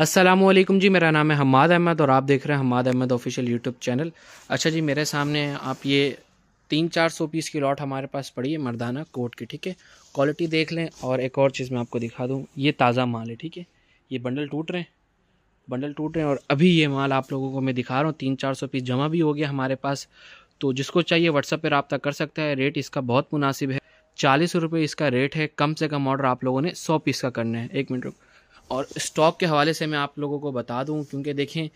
अस्सलामुअलैकुम जी, मेरा नाम है हम्माद अहमद और आप देख रहे हैं Hammad Ahmad official YouTube channel. अच्छा जी, मेरे सामने आप ये 300-400 पीस की लॉट हमारे पास पड़ी है मर्दाना कोट की, ठीक है। क्वालिटी देख लें और एक और चीज़ मैं आपको दिखा दूँ, ये ताज़ा माल है, ठीक है। ये बंडल टूट रहे हैं और अभी ये माल आप लोगों को मैं दिखा रहा हूँ। 300-400 पीस जमा भी हो गया हमारे पास, तो जिसको चाहिए व्हाट्सअप पर रब्ता कर सकता है। रेट इसका बहुत मुनासिब है, 40 रुपये इसका रेट है। कम से कम ऑर्डर आप लोगों ने 100 पीस का करना है। एक मिनट रुक, और स्टॉक के हवाले से मैं आप लोगों को बता दूं, क्योंकि देखें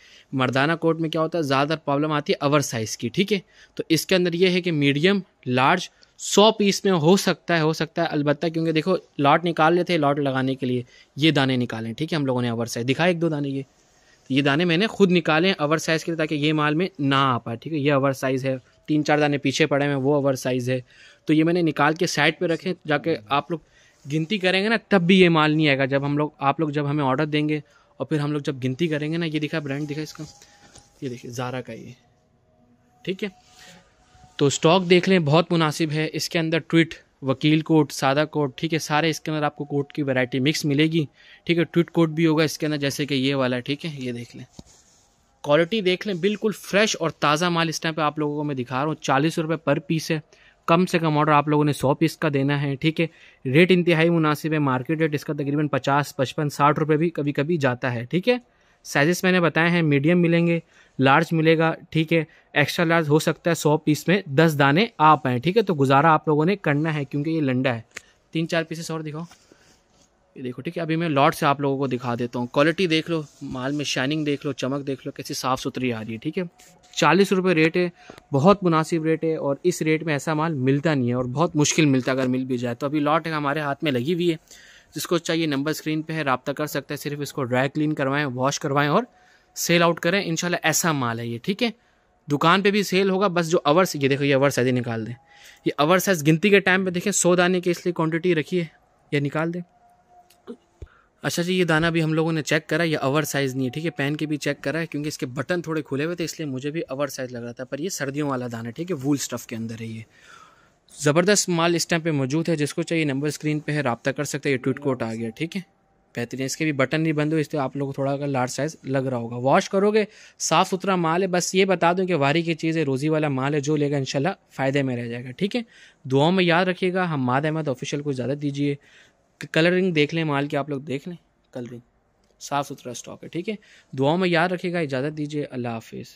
मर्दाना कोट में क्या होता है, ज़्यादातर प्रॉब्लम आती है ओवर साइज़ की, ठीक है। तो इसके अंदर ये है कि मीडियम लार्ज 100 पीस में हो सकता है अलबत्ता, क्योंकि देखो लॉट निकाल लेते हैं, लॉट लगाने के लिए ये दाने निकालें, ठीक है। हम लोगों ने ओवर साइज़ दिखाए, 1-2 दाने ये दाने मैंने खुद निकाले ओवर साइज़ के लिए, ताकि ये माल में ना आ पाए, ठीक है। ये ओवर साइज़ है, 3-4 दाने पीछे पड़े हैं, वो ओवर साइज़ है। तो ये मैंने निकाल के साइड पर रखे, जाके आप लोग गिनती करेंगे ना, तब भी ये माल नहीं आएगा। जब आप लोग जब हमें ऑर्डर देंगे और फिर हम लोग जब गिनती करेंगे ना, ये दिखा ब्रांड, दिखा इसका, ये देखिए ज़ारा का ये, ठीक है। तो स्टॉक देख लें, बहुत मुनासिब है। इसके अंदर ट्वीट, वकील कोट, सादा कोट, ठीक है, सारे इसके अंदर आपको कोट की वैरायटी मिक्स मिलेगी, ठीक है। ट्वीट कोट भी होगा इसके अंदर, जैसे कि ये वाला, ठीक है। ये देख लें, क्वालिटी देख लें, बिल्कुल फ्रेश और ताज़ा माल इस टाइम पर आप लोगों को मैं दिखा रहा हूँ। 40 रुपये पर पीस है। कम से कम ऑर्डर आप लोगों ने 100 पीस का देना है, ठीक है। रेट इंतहाई मुनासिब है, मार्केट रेट इसका तकरीबन 50, 55, 60 रुपये भी कभी कभी जाता है, ठीक है। साइजेस मैंने बताए हैं, मीडियम मिलेंगे, लार्ज मिलेगा, ठीक है। एक्स्ट्रा लार्ज हो सकता है 100 पीस में 10 दाने आ पाएँ, ठीक है। तो गुजारा आप लोगों ने करना है, क्योंकि ये लंडा है। 3-4 पीसेस और दिखाओ, ये देखो, ठीक है। अभी मैं लॉट से आप लोगों को दिखा देता हूँ। क्वालिटी देख लो, माल में शाइनिंग देख लो, चमक देख लो, कैसी साफ़ सुथरी आ रही है, ठीक है। 40 रुपये रेट है, बहुत मुनासिब रेट है, और इस रेट में ऐसा माल मिलता नहीं है और बहुत मुश्किल मिलता है, अगर मिल भी जाए तो। अभी लॉट हमारे हाथ में लगी हुई है, जिसको चाहिए नंबर स्क्रीन पे है, राब्ता कर सकता है। सिर्फ इसको ड्राई क्लीन करवाएं, वॉश करवाएं और सेल आउट करें, इंशाल्लाह ऐसा माल है ये, ठीक है। दुकान पे भी सेल होगा, बस जो अवर्स, ये देखो, ये अवर साइज निकाल दें, ये अवर साइज गिनती के टाइम पर देखें, 100 दाने की इसलिए क्वान्टिटी रखिए, यह निकाल दें। अच्छा जी, ये दाना भी हम लोगों ने चेक करा, ये ओवर साइज़ नहीं है, ठीक है। पहन के भी चेक करा है, क्योंकि इसके बटन थोड़े खुले हुए थे, इसलिए मुझे भी ओवर साइज़ लग रहा था, पर ये सर्दियों वाला दाना, ठीक है, वूल स्टफ़ के अंदर है। ये ज़बरदस्त माल इस टाइम पे मौजूद है, जिसको चाहिए नंबर स्क्रीन पे है, राब्ता कर सकते हैं। ये ट्वीट कोट आ गया, ठीक है, बेहतरीन। इसके भी बटन नहीं बंद हो, इसलिए आप लोगों को थोड़ा अगर लार्ज साइज़ लग रहा होगा। वॉश करोगे, साफ़ सुथरा माल है। बस ये बता दूं कि वारी की चीज़ है, रोज़ी वाला माल है, जो लेगा इंशाल्लाह फ़ायदे में रह जाएगा, ठीक है। दुआओं में याद रखिएगा, हम्माद अहमद ऑफिशियल को ज़्यादा दीजिए। कलरिंग देख लें माल की, आप लोग देख लें, कलरिंग साफ़ सुथरा स्टॉक है, ठीक है। दुआओं में याद रखिएगा, इजाज़त दीजिए, अल्लाह हाफिज़।